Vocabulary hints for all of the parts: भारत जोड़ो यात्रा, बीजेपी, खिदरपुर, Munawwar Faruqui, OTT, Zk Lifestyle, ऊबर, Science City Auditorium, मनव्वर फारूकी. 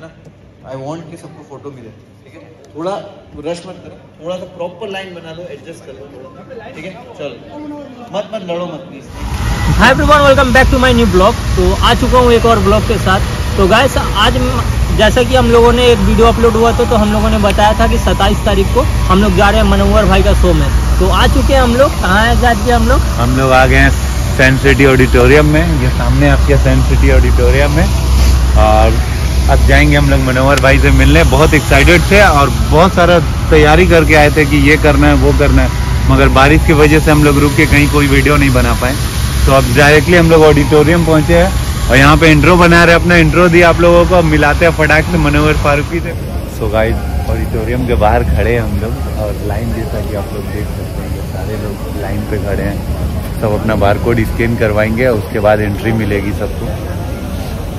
है ना। I want कि सबको फोटो मिले, ठीक है। थोड़ा रश मत करो, थोड़ा सा प्रॉपर लाइन बना लो, एडजस्ट कर लो, ठीक है। चलो मत लड़ो मत please. Hi everyone, welcome back to my new blog. तो आ चुका हूँ एक और ब्लॉग के साथ। तो गाइस आज जैसा कि हम लोगों ने एक वीडियो अपलोड हुआ था तो हम लोगों ने बताया था कि 27 तारीख को हम लोग जा रहे हैं मनव्वर भाई का शो में। तो आ चुके हैं हम लोग। कहाँ है आज के हम लोग? हम लोग आ गए हैं साइंस सिटी ऑडिटोरियम में। ये सामने आपके साइंस सिटी ऑडिटोरियम है। और अब जाएंगे हम लोग मनव्वर भाई से मिलने। बहुत एक्साइटेड थे और बहुत सारा तैयारी करके आए थे कि ये करना है वो करना है, मगर बारिश की वजह से हम लोग रुक के कहीं कोई वीडियो नहीं बना पाए। तो अब डायरेक्टली हम लोग ऑडिटोरियम पहुंचे हैं और यहाँ पे इंट्रो बना रहे हैं। अपना इंट्रो दिया आप लोगों को। मिलाते हैं फटाक से मनव्वर फारूकी से। सो गाइस, ऑडिटोरियम के बाहर खड़े हैं हम लोग और लाइन जैसा कि आप लोग देख सकते हैं कि सारे लोग लाइन पे खड़े हैं। सब अपना बारकोड स्कैन करवाएंगे, उसके बाद एंट्री मिलेगी सबको।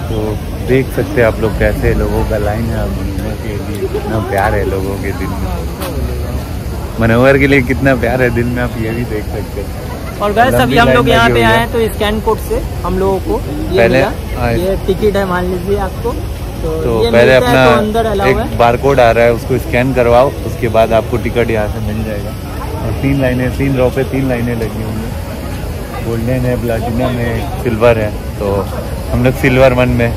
तो देख सकते हैं आप लोग कैसे लोगों का लाइन है और मनव्वर के लिए कितना प्यार है लोगों के दिल में। मनव्वर के लिए कितना प्यार है दिल में, आप ये भी देख सकते हैं। और गाइस अभी हम लोग यहाँ पे आए हैं तो स्कैन कोड से हम लोगों को ये टिकट है, मान लीजिए आपको। तो पहले अपना एक बारकोड आ रहा है, उसको स्कैन करवाओ, उसके बाद आपको टिकट यहाँ से मिल जाएगा। और 3 रो पे 3 लाइनें लगी होंगी। गोल्डन है, प्लाटिनम है, सिल्वर है। तो हम लोग सिल्वर वन में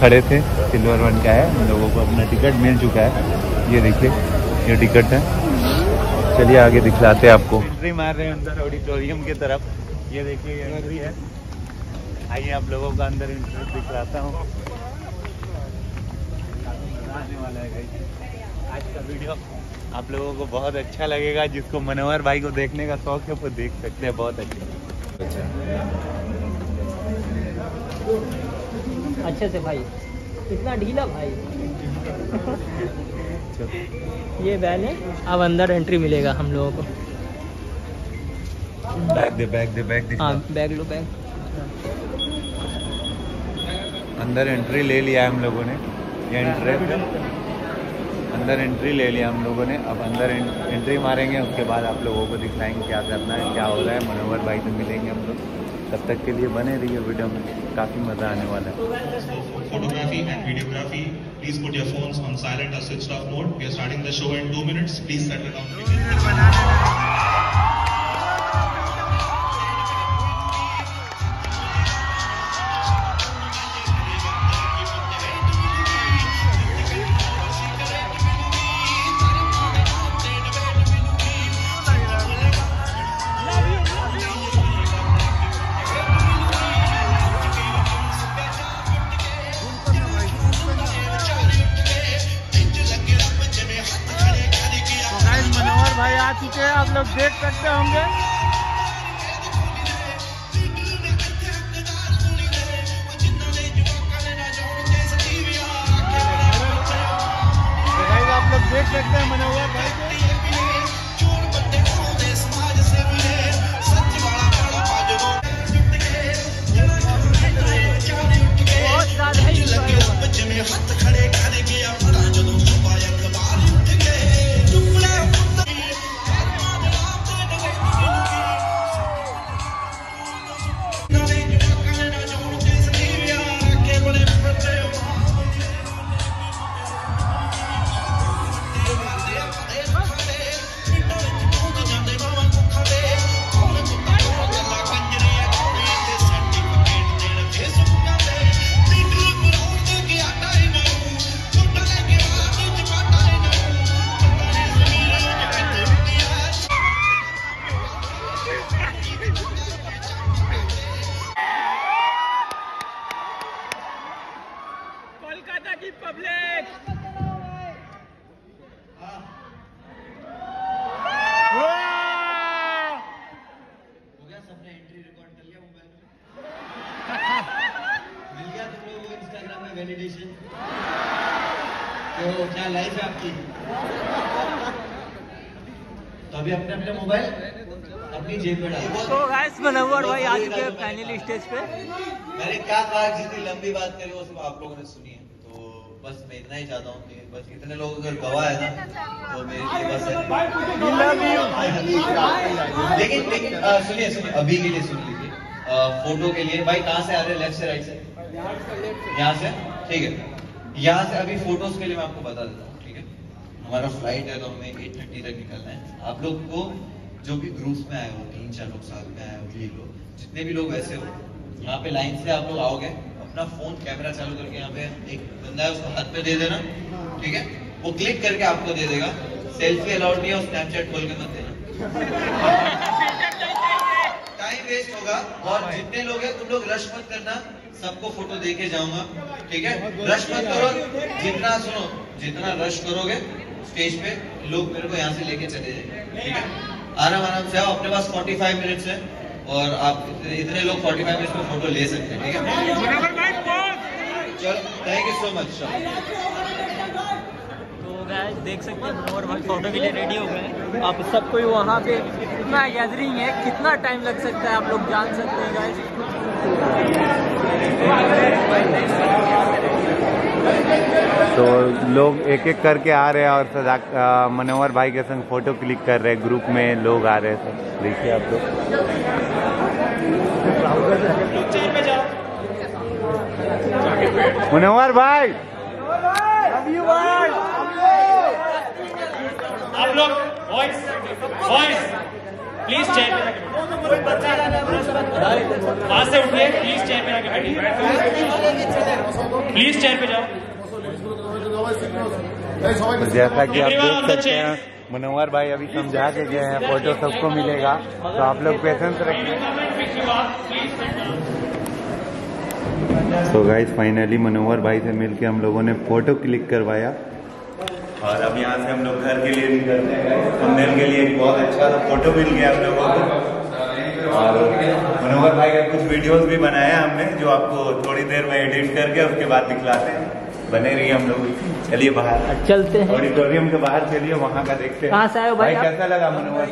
खड़े थे। सिल्वर वन का है, हम लोगों को अपना टिकट मिल चुका है। ये देखिए, ये टिकट है। चलिए आगे दिखलाते हैं आपको। एंट्री मार रहे हैं अंदर ऑडिटोरियम की तरफ। ये देखिए एंट्री है। आइए आप लोगों का अंदर एंट्री दिखलाता हूँ। आज का वीडियो आप लोगों को बहुत अच्छा लगेगा। जिसको मनव्वर भाई को देखने का शौक है वो देख सकते हैं। बहुत अच्छा अच्छे से भाई, इतना ढीला भाई। ये बहने अब अंदर एंट्री मिलेगा हम लोगों को। बैग दे। हाँ बैग लो, बैग। अंदर एंट्री ले लिया हम लोगों ने। ये एंट्रेंस है, अंदर एंट्री ले लिया हम लोगों ने। अब अंदर एंट्री मारेंगे, उसके बाद आप लोगों को दिखलाएंगे क्या करना है, क्या हो रहा है। मनव्वर भाई से मिलेंगे हम लोग। तब तक के लिए बने रहिए वीडियो में, काफ़ी मज़ा आने वाला है। Photography and videography, please put your phones on silent और switch off mode. We are starting the show in 2 minutes. Please settle आप लोग देख सकते होंगे। आप लोग देख सकते हैं मनव्वर भाई को। बहुत ज्यादा वैलिडेशन तो क्या लाइफ है आपकी। तो अभी अपने अपने मोबाइल अपनी जेब में डालो। तो गाइस मनव्वर भाई आ चुके हैं फाइनली स्टेज पे। मैंने कहा जितनी लंबी बात करी वो सब आप लोगों ने सुनी है। तो बस मैं इतना ही चाहता हूँ कि बस इतने लोग अगर गवाह है ना तो मेरे लिए बस। लेकिन सुनिए अभी के लिए सुन लीजिए। फोटो के लिए भाई कहाँ से आ रहे हैं? लेफ्ट से, राइट से? यहाँ से, ठीक है। यहाँ से अभी फोटोज के लिए मैं आपको बता देता हूँ, ठीक है। हमारा फ्लाइट है तो हमें 8:30 तक निकलना है। आप लोग को जो भी ग्रुप्स में आए हो, 3-4 लोग साथ में आए हो, ये लोग जितने भी लोग वैसे हो, यहाँ पे लाइन से आप लोग आओगे, अपना फोन कैमरा चालू करके यहाँ पे एक बंदा है उसको हाथ में दे देना, ठीक है, वो क्लिक करके आपको दे देगा। सेल्फी अलाउड नहीं है, स्नैपचैट खोल के मत देना, टाइम वेस्ट होगा। और जितने लोग हैं तुम लोग रश मत करना, सबको फोटो देके जाऊंगा, ठीक है। रश मत करो, जितना सुनो जितना रश करोगे स्टेज पे लोग मेरे को यहाँ से लेके चले जाएंगे, ठीक है। आराम आराम से आओ, अपने पास 45 मिनट्स है और आप इतने लोग 45 मिनट्स में फोटो ले सकते हैं, ठीक है। चलो, थैंक यू सो मच। तो गाइस देख सकते हैं और भाई फोटो के लिए रेडी हो गए। आप सबको वहाँ पे इतना गैदरिंग है, कितना टाइम लग सकता है आप लोग जान सकते हैं गाइस। तो लोग एक एक करके आ रहे हैं और मनोहर भाई के संग फोटो क्लिक कर रहे हैं, ग्रुप में लोग आ रहे हैं। सर देखिए आप लोग, मनोहर भाई आप लोग प्लीज चेयर पे आगे से उठिए, प्लीज चेयर पे आगे बैठिए, प्लीज चेयर पे जाओ। जैसा कि आप देख सकते हैं मनोहर भाई अभी समझा के गए हैं फोटो सबको मिलेगा, तो आप लोग पेशेंस रखिए। तो गाइस फाइनली मनोहर भाई से मिलके हम लोगों ने फोटो क्लिक करवाया और अब यहाँ से हम लोग घर के लिए निकलते हैं। थंबनेल के लिए एक बहुत अच्छा सा फोटो मिल गया हम लोगों को और मनोहर भाई का कुछ वीडियोस भी बनाए हैं हमने, जो आपको थोड़ी देर में एडिट करके उसके बाद दिखलाते हैं। बने रहिए हम लोग। चलिए बाहर चलते हैं, ऑडिटोरियम के बाहर चलिए, वहाँ का देखते हैं। कहाँ से आए हो भाई, कैसा लगा मनोहर?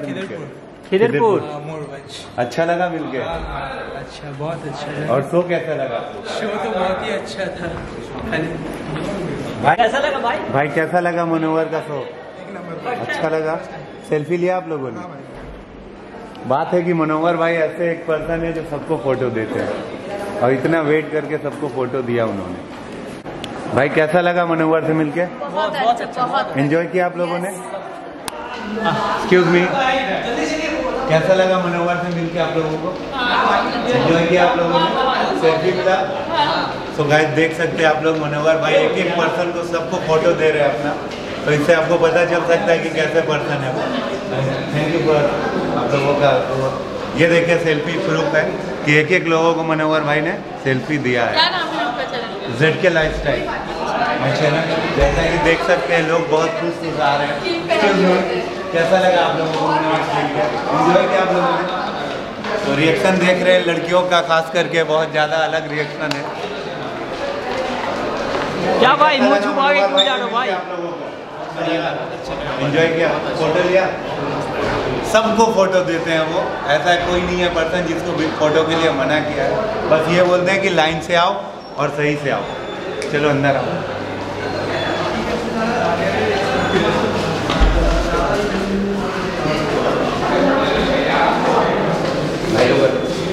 खिदरपुर। अच्छा लगा मिलके? अच्छा, बहुत अच्छा। और शो कैसा लगा? शो तो बहुत ही अच्छा था। भाई कैसा लगा? भाई कैसा लगा मनोहर का शो? अच्छा लगा। सेल्फी लिया आप लोगों ने? बात है कि मनोहर भाई ऐसे एक पर्सन है जो सबको फोटो देते हैं और इतना वेट करके सबको फोटो दिया उन्होंने। भाई कैसा लगा मनोहर से मिलके? बहुत अच्छा। एंजॉय किया आप लोगों ने? एक्सक्यूज मी, कैसा लगा मनोहर से मिलके आप लोगों को? एंजॉय किया आप लोगों ने? सेल्फी मिला? तो गाइस देख सकते हैं आप लोग मनोहर भाई एक एक पर्सन को सबको फोटो दे रहे हैं अपना, तो इससे आपको पता चल सकता है कि कैसे पर्सन है वो। थैंक यू फॉर आप लोगों का। तो ये देखिए सेल्फी प्रूफ है कि एक एक लोगों को मनोहर भाई ने सेल्फी दिया है। क्या नाम है आपका channel? Z K lifestyle channel. जैसा कि देख सकते हैं लोग बहुत खुश खुश आ रहे हैं। कैसा लगा आप लोगों को? एंजॉय किया आप लोगों ने? तो रिएक्शन देख रहे हैं लड़कियों का, खास करके बहुत ज़्यादा अलग रिएक्शन है। क्या भाई मुँह छुपा के क्यों जा रहे हो भाई? एंजॉय किया? फोटो लिया? सबको फोटो देते हैं वो, ऐसा कोई नहीं है पर्सन जिसको फोटो के लिए मना किया है। बस ये बोलते हैं कि लाइन से आओ और सही से आओ। चलो अंदर आओ।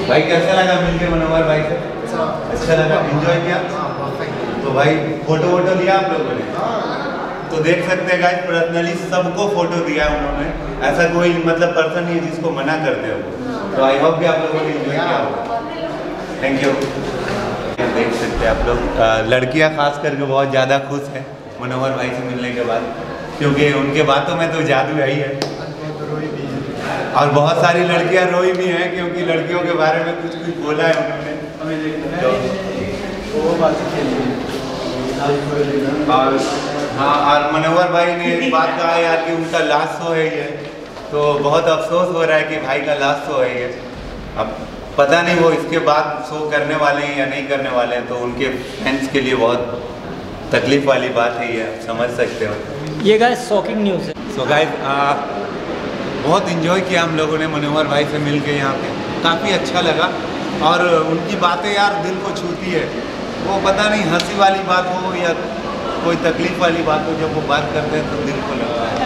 भाई कैसा लगा मिलके मनोहर भाई से? अच्छा लगा। एंजॉय किया? तो भाई फोटो वोटो लिया आप लोगों ने? तो देख सकते हैं गाइस पर्सनली सबको फोटो दिया उन्होंने, ऐसा कोई मतलब पर्सन नहीं है जिसको मना करते हो। तो आई होप कि आप लोगों ने एंजॉय किया होगा। Thank you. देख सकते हैं आप लोग लड़कियां खास करके बहुत ज़्यादा खुश हैं मनोहर भाई से मिलने के बाद, क्योंकि उनके बातों में तो जादू आई है। और बहुत सारी लड़कियाँ रोई भी हैं क्योंकि लड़कियों के बारे में कुछ कुछ बोला है उन्होंने। और मनोहर भाई ने एक बात कहा यार कि उनका लास्ट शो है ये, तो बहुत अफसोस हो रहा है कि भाई का लास्ट शो है ये। अब पता नहीं वो इसके बाद शो करने वाले हैं या नहीं करने वाले हैं, तो उनके फैंस के लिए बहुत तकलीफ वाली बात है ये, समझ सकते हो। ये गाइस शॉकिंग न्यूज़ है। सो गाइस बहुत इन्जॉय किया हम लोगों ने मनोहर भाई से मिल के, यहाँ पे काफ़ी अच्छा लगा और उनकी बातें यार दिल को छूती है। वो पता नहीं हंसी वाली बात हो या कोई तकलीफ वाली बात हो, जब वो बात करते हैं तो दिल को लगता है।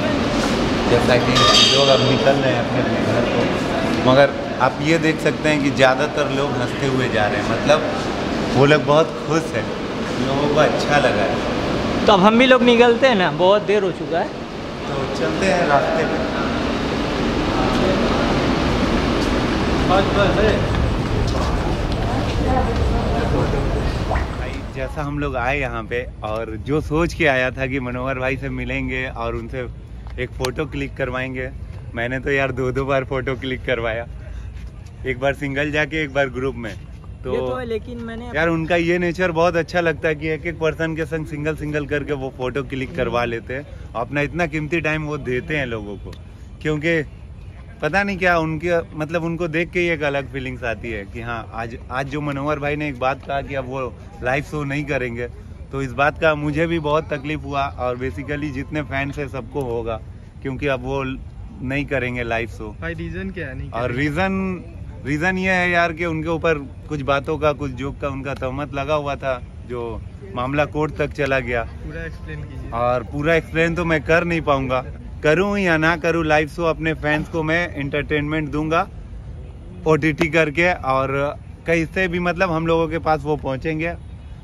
जैसा कि लोग अब निकल रहे हैं अपने घर को, मगर आप ये देख सकते हैं कि ज़्यादातर लोग हंसते हुए जा रहे हैं, मतलब वो लोग बहुत खुश हैं, लोगों को अच्छा लगा है। तो अब हम भी लोग निकलते हैं ना, बहुत देर हो चुका है, तो चलते हैं रास्ते में। जैसा हम लोग आए यहाँ पे और जो सोच के आया था कि मनोहर भाई से मिलेंगे और उनसे एक फ़ोटो क्लिक करवाएंगे, मैंने तो यार दो बार फ़ोटो क्लिक करवाया, एक बार सिंगल जाके एक बार ग्रुप में। तो लेकिन मैंने यार उनका ये नेचर बहुत अच्छा लगता है कि एक एक पर्सन के संग सिंगल सिंगल करके वो फोटो क्लिक करवा लेते हैं, अपना इतना कीमती टाइम वो देते हैं लोगों को, क्योंकि पता नहीं क्या उनके मतलब उनको देख के ही एक अलग फीलिंग्स आती है कि हाँ आज जो मनोहर भाई ने एक बात कहा कि अब वो लाइव शो नहीं करेंगे, तो इस बात का मुझे भी बहुत तकलीफ हुआ और बेसिकली जितने फैंस है सबको होगा, क्योंकि अब वो नहीं करेंगे लाइव शो। रीज़न क्या है? और रीज़न ये है यार कि उनके ऊपर कुछ बातों का, कुछ जोक का उनका तहमत लगा हुआ था, जो मामला कोर्ट तक चला गया। पूरा एक्सप्लेन कीजिए। और पूरा एक्सप्लेन तो मैं कर नहीं पाऊंगा, करूं या ना करूं लाइव शो अपने फैंस को मैं एंटरटेनमेंट दूंगा OTT करके, और कहीं से भी मतलब हम लोगों के पास वो पहुँचेंगे।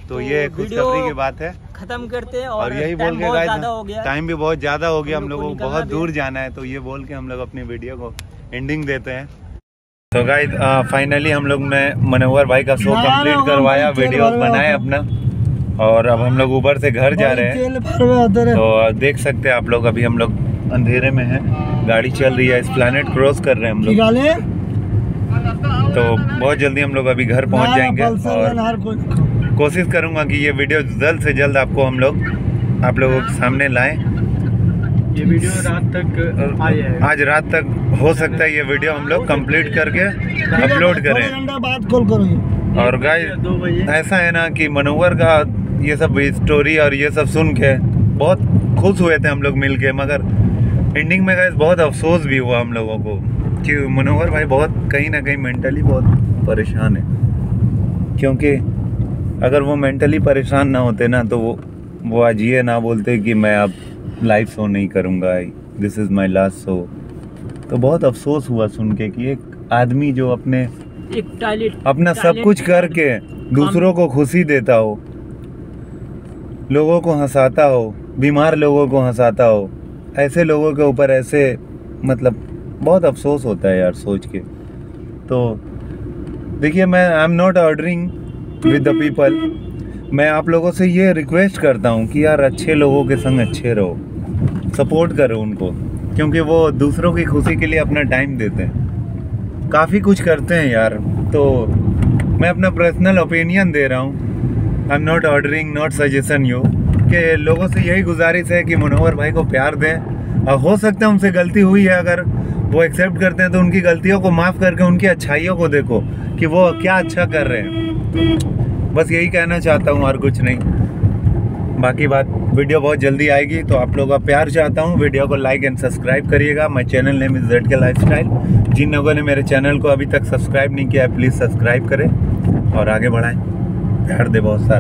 तो ये खुशखबरी की बात है। खत्म करते हैं और यही बोल के गाइस टाइम भी बहुत ज़्यादा हो गया, हम लोगों को बहुत दूर जाना है, तो ये बोल के हम लोग अपनी वीडियो को एंडिंग देते हैं। तो गाइस फाइनली हम लोग ने मनोहर भाई का शो कंप्लीट करवाया, वीडियोस बनाए अपना, और अब हम लोग ऊबर से घर जा रहे हैं। तो देख सकते हैं आप लोग, अभी हम लोग अंधेरे में हैं, गाड़ी चल रही है, इस प्लानेट क्रॉस कर रहे हैं हम लोग। तो बहुत जल्दी हम लोग अभी घर पहुंच जाएंगे और कोशिश करूंगा कि ये वीडियो जल्द से जल्द आपको हम लोग आप लोगों के सामने लाएँ। ये वीडियो रात तक आज रात तक हो सकता है, ये वीडियो हम लोग कंप्लीट करके अपलोड करें। और गाइस ऐसा है ना कि मनोहर का ये सब स्टोरी और ये सब सुन के बहुत खुश हुए थे हम लोग मिल के, मगर एंडिंग में गाइस बहुत अफसोस भी हुआ हम लोगों को कि मनोहर भाई बहुत कहीं ना कहीं मेंटली बहुत परेशान है, क्योंकि अगर वो मेंटली परेशान ना होते ना तो वो आज ये ना बोलते कि मैं अब लाइव शो नहीं करूँगा, this is my last show. तो बहुत अफसोस हुआ सुन के कि एक आदमी जो अपने अपना सब कुछ करके दूसरों को खुशी देता हो, लोगों को हंसाता हो, बीमार लोगों को हंसाता हो, ऐसे लोगों के ऊपर ऐसे मतलब बहुत अफसोस होता है यार सोच के। तो देखिए मैं I am not ordering with the people, मैं आप लोगों से ये रिक्वेस्ट करता हूँ कि यार अच्छे लोगों के संग अच्छे रहो, सपोर्ट करो उनको, क्योंकि वो दूसरों की खुशी के लिए अपना टाइम देते हैं, काफ़ी कुछ करते हैं यार। तो मैं अपना पर्सनल ओपिनियन दे रहा हूँ, I am not ordering, not suggestion you, कि लोगों से यही गुजारिश है कि मनोहर भाई को प्यार दें, और हो सकता है उनसे गलती हुई है, अगर वो एक्सेप्ट करते हैं तो उनकी गलतियों को माफ़ करके उनकी अच्छाइयों को देखो कि वो क्या अच्छा कर रहे हैं। बस यही कहना चाहता हूँ और कुछ नहीं। बाकी बात वीडियो बहुत जल्दी आएगी, तो आप लोगों का प्यार चाहता हूँ, वीडियो को लाइक एंड सब्सक्राइब करिएगा। My channel name is Z K lifestyle. जिन लोगों ने मेरे चैनल को अभी तक सब्सक्राइब नहीं किया है प्लीज़ सब्सक्राइब करें और आगे बढ़ाएं, प्यार दे बहुत सारा।